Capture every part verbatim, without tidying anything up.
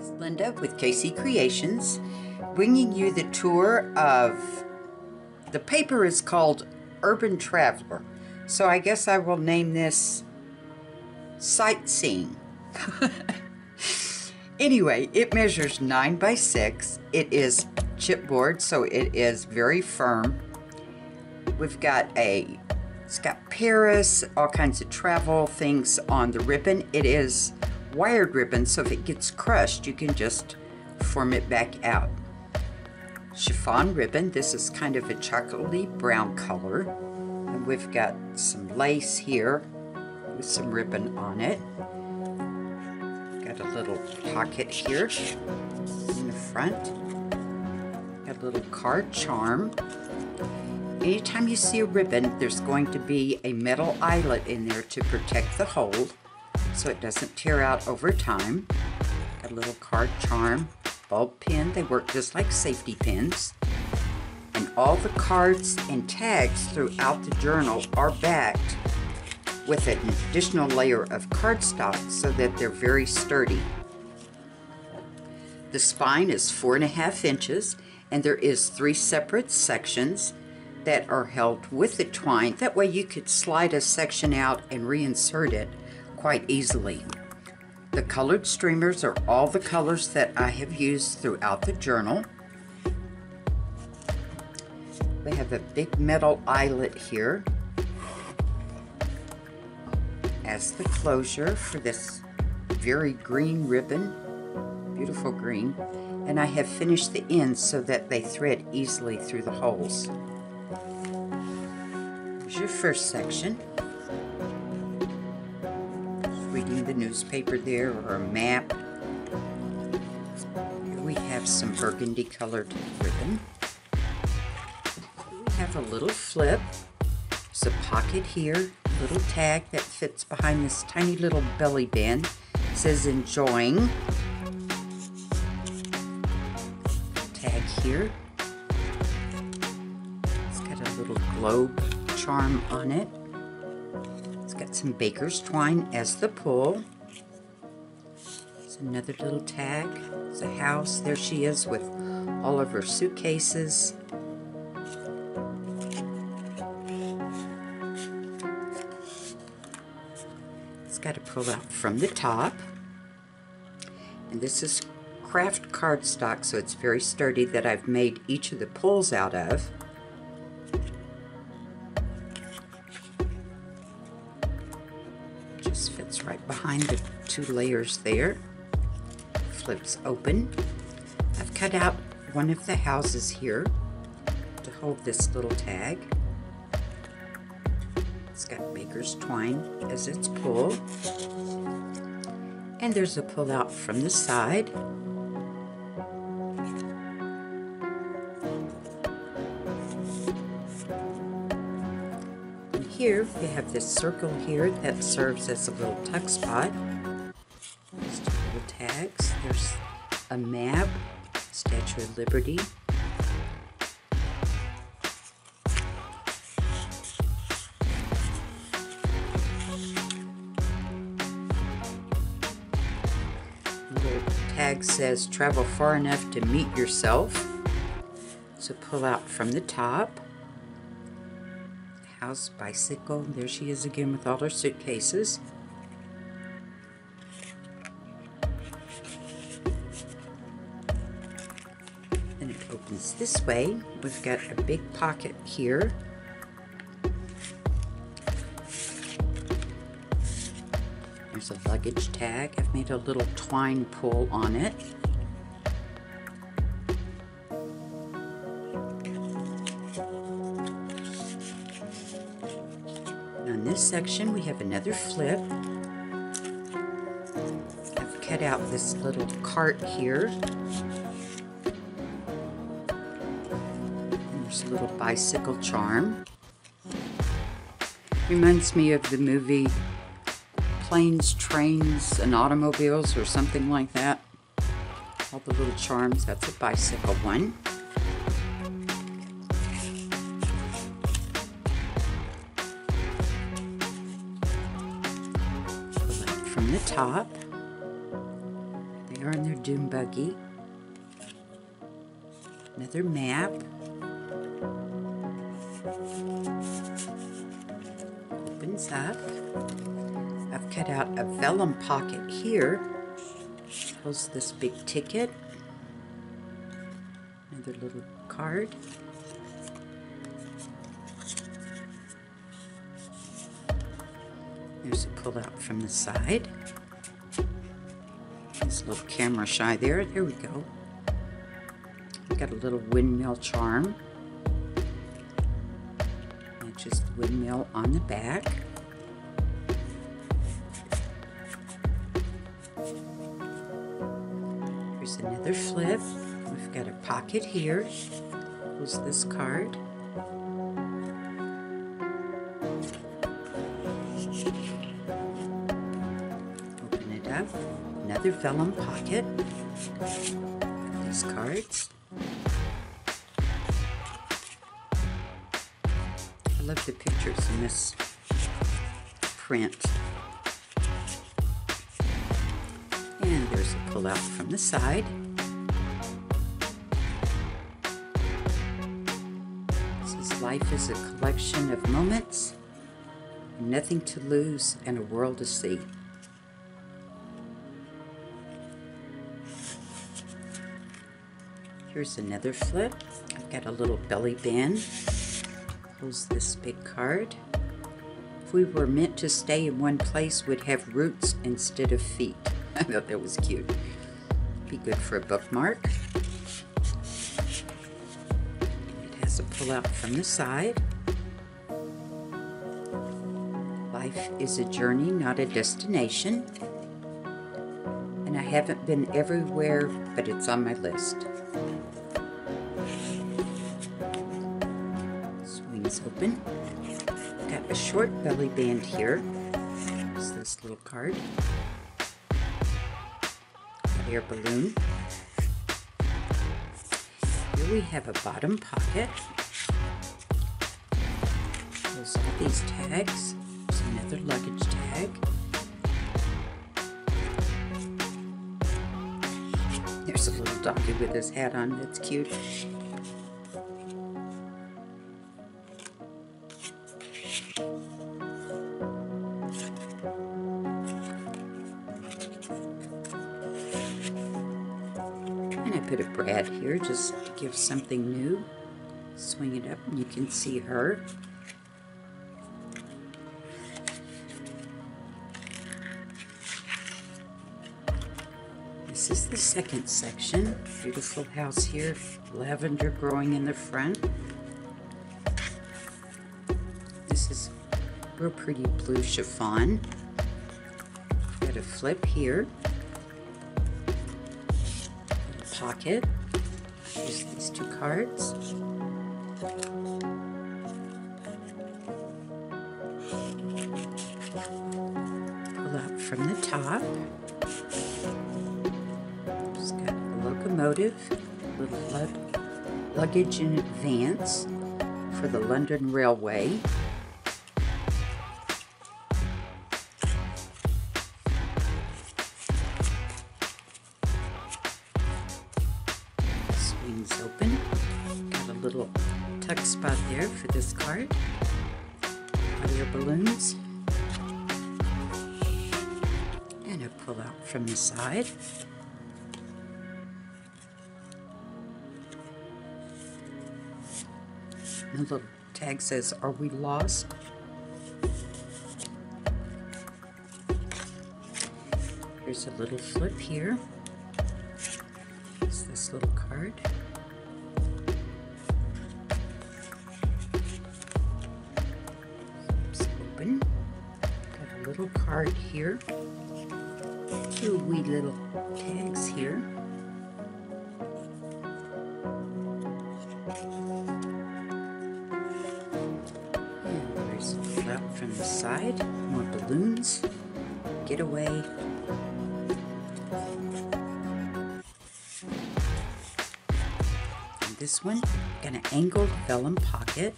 It's Linda with K C Creations, bringing you the tour of, the paper is called Urban Traveler, so I guess I will name this Sightseeing. Anyway, it measures nine by six. It is chipboard, so it is very firm. We've got a, it's got Paris, all kinds of travel things on the ribbon. It is wired ribbon, so if it gets crushed, you can just form it back out. Chiffon ribbon, this is kind of a chocolatey brown color. And we've got some lace here with some ribbon on it. Got a little pocket here in the front. Got a little card charm. Anytime you see a ribbon, there's going to be a metal eyelet in there to protect the hold so it doesn't tear out over time. Got a little card charm, bulb pin. They work just like safety pins. And all the cards and tags throughout the journal are backed with an additional layer of cardstock so that they're very sturdy. The spine is four and a half inches, and there is three separate sections that are held with the twine. That way you could slide a section out and reinsert it quite easily. The colored streamers are all the colors that I have used throughout the journal. We have a big metal eyelet here as the closure for this very green ribbon, beautiful green, and I have finished the ends so that they thread easily through the holes. Here's your first section. Just reading the newspaper there or a map. Here we have some burgundy colored ribbon. Here we have a little flip. There's a pocket here. Little tag that fits behind this tiny little belly band. It says enjoying. Tag here. It's got a little globe charm on it. It's got some baker's twine as the pull. There's another little tag. It's a house. There she is with all of her suitcases. Got to pull out from the top, and this is craft cardstock, so it's very sturdy, that I've made each of the pulls out of. Just fits right behind the two layers there. Flips open. I've cut out one of the houses here to hold this little tag. It's got baker's twine as its pull, and there's a pull out from the side. And here we have this circle here that serves as a little tuck spot. There's two little tags. There's a map, Statue of Liberty. Tag says travel far enough to meet yourself. So pull out from the top. House, bicycle. There she is again with all her suitcases. And it opens this way. We've got a big pocket here. There's a luggage tag. I've made a little twine pull on it. And on this section we have another flip. I've cut out this little cart here. And there's a little bicycle charm. Reminds me of the movie Planes, Trains, and Automobiles, or something like that. All the little charms. That's a bicycle one. From the top. They're on their dune buggy. Another map. Opens up. I've cut out a vellum pocket here. Shows this big ticket. Another little card. There's a pull out from the side. This little camera shy there. There we go. Got a little windmill charm. Matches the windmill on the back. There's another flip. We've got a pocket here. Close this card. Open it up. Another vellum pocket. Got these cards. I love the pictures in this print. And there's a pull out from the side. This is life is a collection of moments, nothing to lose and a world to see. Here's another flip. I've got a little belly band. Close this big card. If we were meant to stay in one place, we'd have roots instead of feet. I thought that was cute. Be good for a bookmark. It has a pull out from the side. Life is a journey, not a destination. And I haven't been everywhere, but it's on my list. Open. Got a short belly band here. There's this little card. Air balloon. Here we have a bottom pocket. Those are these tags. There's another luggage tag. There's a little doggy with his hat on. That's cute. Put a brad here just to give something new. Swing it up and you can see her. This is the second section. Beautiful house here. Lavender growing in the front. This is real pretty blue chiffon. Got a flip here. Pocket. There's these two cards. Pull out from the top. Just got a locomotive, a little lug luggage in advance for the London Railway. Open. Got a little tuck spot there for this card. Other balloons. And a pull out from the side. And the little tag says, "Are we lost?" Here's a little flip here. Here's this little card. Card here, two wee little tags here. And there's a flap from the side, more balloons, getaway. And this one, got an angled vellum pocket.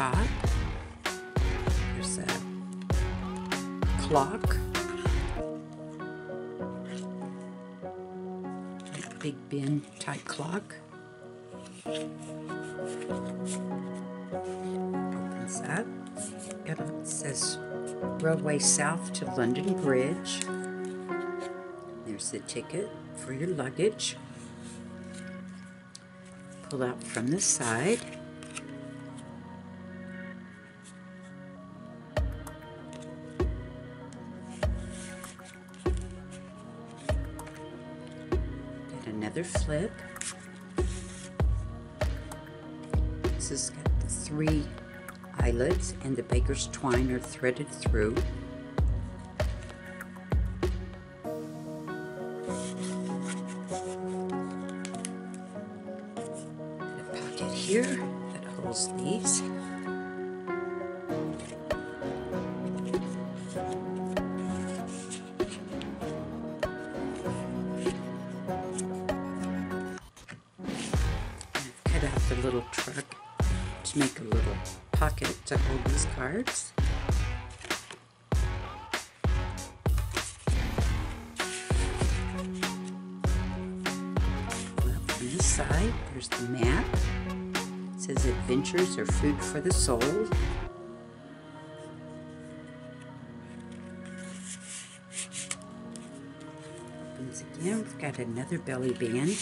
top. There's a clock. Like Big Ben type clock. Opens up. It says Railway South to London Bridge. There's the ticket for your luggage. Pull out from the side. Get another flip. This has got the three eyelets and the baker's twine are threaded through. Here that holds these. I've cut out the little truck to make a little pocket to hold these cards. Well, on this side, there's the map. It says adventures are food for the soul. Opens again. We've got another belly band.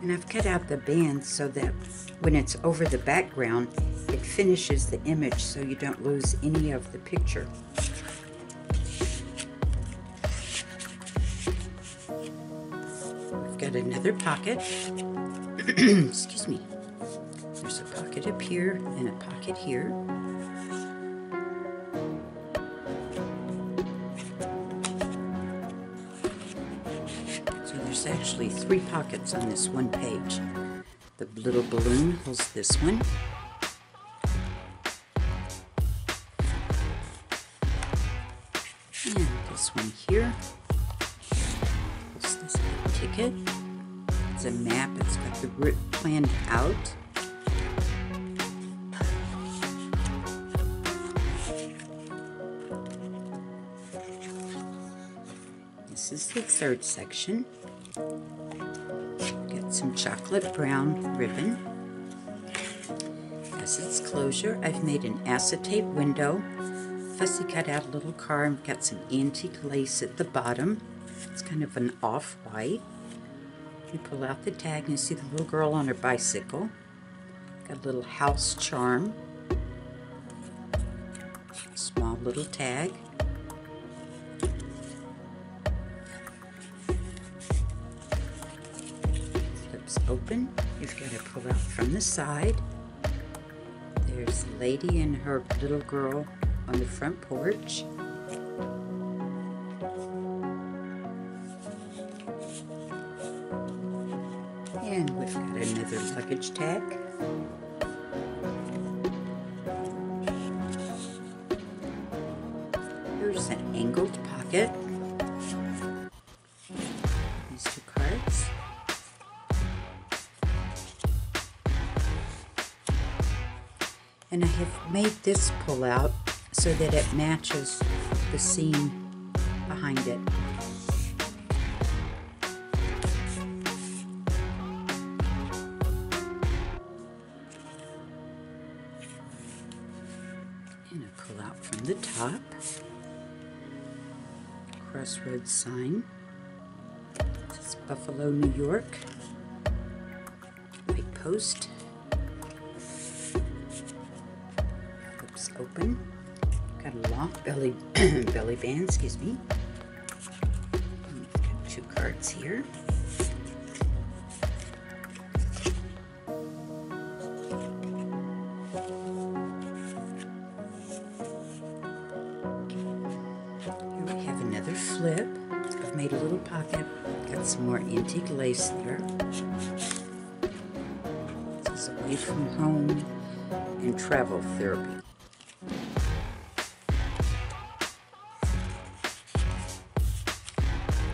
And I've cut out the band so that when it's over the background, it finishes the image so you don't lose any of the picture. Another pocket. Excuse me. There's a pocket up here and a pocket here. So there's actually three pockets on this one page. The little balloon holds this one. And this one here. This ticket. It's a map. It's got the route planned out. This is the third section. Get some chocolate brown ribbon. As its closure, I've made an acetate window, fussy cut out a little car, and got some antique lace at the bottom. It's kind of an off-white. You pull out the tag and you see the little girl on her bicycle. Got a little house charm. Small little tag. Flips open. You've got to pull out from the side. There's the lady and her little girl on the front porch. And we've got another luggage tag. Here's an angled pocket. These two cards. And I have made this pull out so that it matches the scene behind it. And I pull out from the top. Crossroads sign. This is Buffalo, New York. White post. Flips open. Got a long belly belly band, excuse me. And we've got two cards here. Flip. I've made a little pocket. Got some more antique lace there. This is away from home and travel therapy.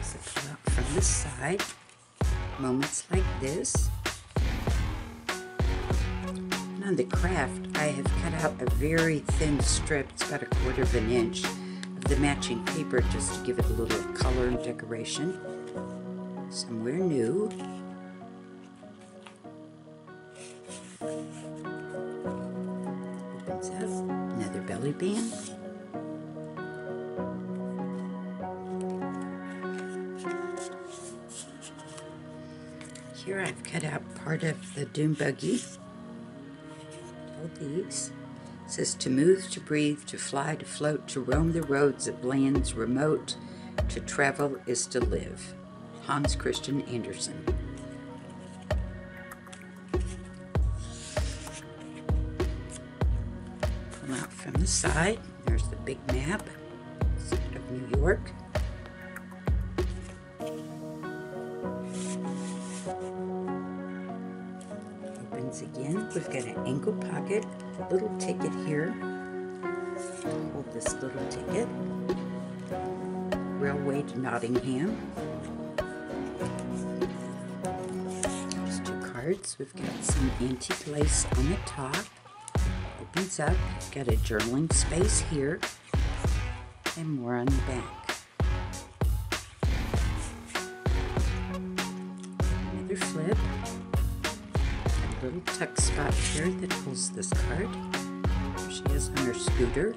So pull out the side, moments like this. And on the craft, I have cut out a very thin strip, it's about a quarter of an inch, of the matching paper just to give it a little color and decoration. Somewhere new. Opens up, another belly band. Here I've cut out part of the dune buggy. All these. It says to move, to breathe, to fly, to float, to roam the roads of lands remote, to travel is to live. Hans Christian Andersen. Come out from the side. There's the big map of New York. Opens again. We've got an ankle pocket, a little ticket here. Hold this little ticket. Railway to Nottingham. We've got some antique lace on the top. Opens up. We've got a journaling space here, and more on the back. Another flip. A little tuck spot here that holds this card. There she is on her scooter.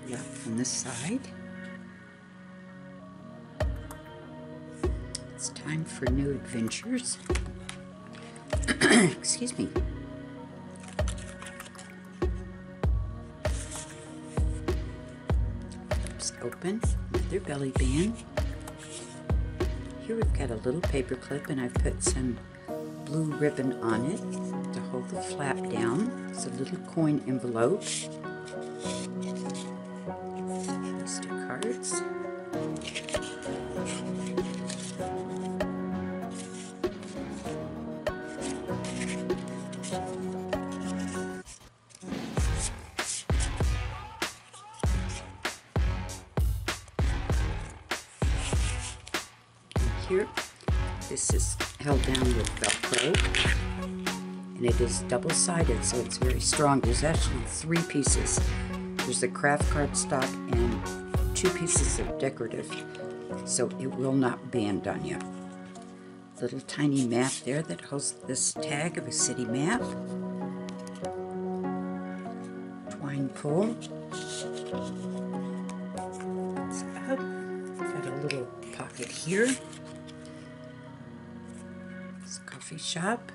Pull up from the side. It's time for new adventures. Excuse me. Flips open, another belly band. Here we've got a little paper clip, and I've put some blue ribbon on it to hold the flap down. It's a little coin envelope. These two cards. Here. This is held down with Velcro, and it is double-sided, so it's very strong. There's actually three pieces. There's the craft cardstock and two pieces of decorative, so it will not bend on you. Little tiny map there that holds this tag of a city map. Twine pull. It's up. Got a little pocket here. Coffee shop.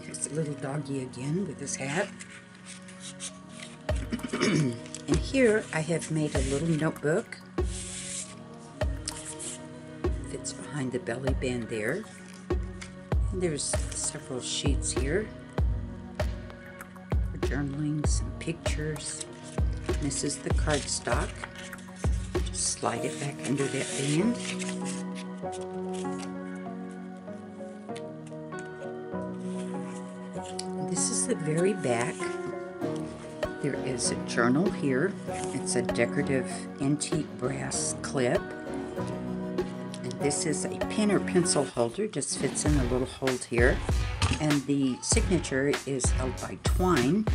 Here's the little doggy again with his hat. And here I have made a little notebook. Fits behind the belly band there. And there's several sheets here for journaling, some pictures. And this is the cardstock. Just slide it back under that band. This is the very back. There is a journal here. It's a decorative antique brass clip. And this is a pen or pencil holder. Just fits in a little hold here. And the signature is held by twine.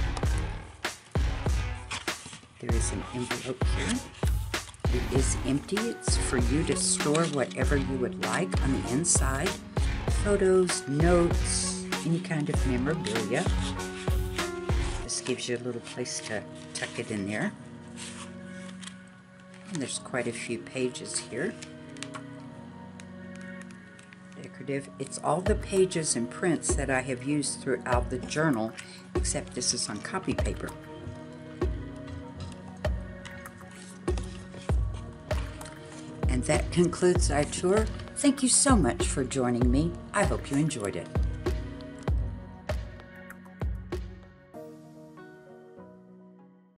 There is an envelope here. It is empty. It's for you to store whatever you would like on the inside. Photos, notes, any kind of memorabilia. This gives you a little place to tuck it in there. And there's quite a few pages here. Decorative. It's all the pages and prints that I have used throughout the journal, except this is on copy paper. And that concludes our tour. Thank you so much for joining me. I hope you enjoyed it.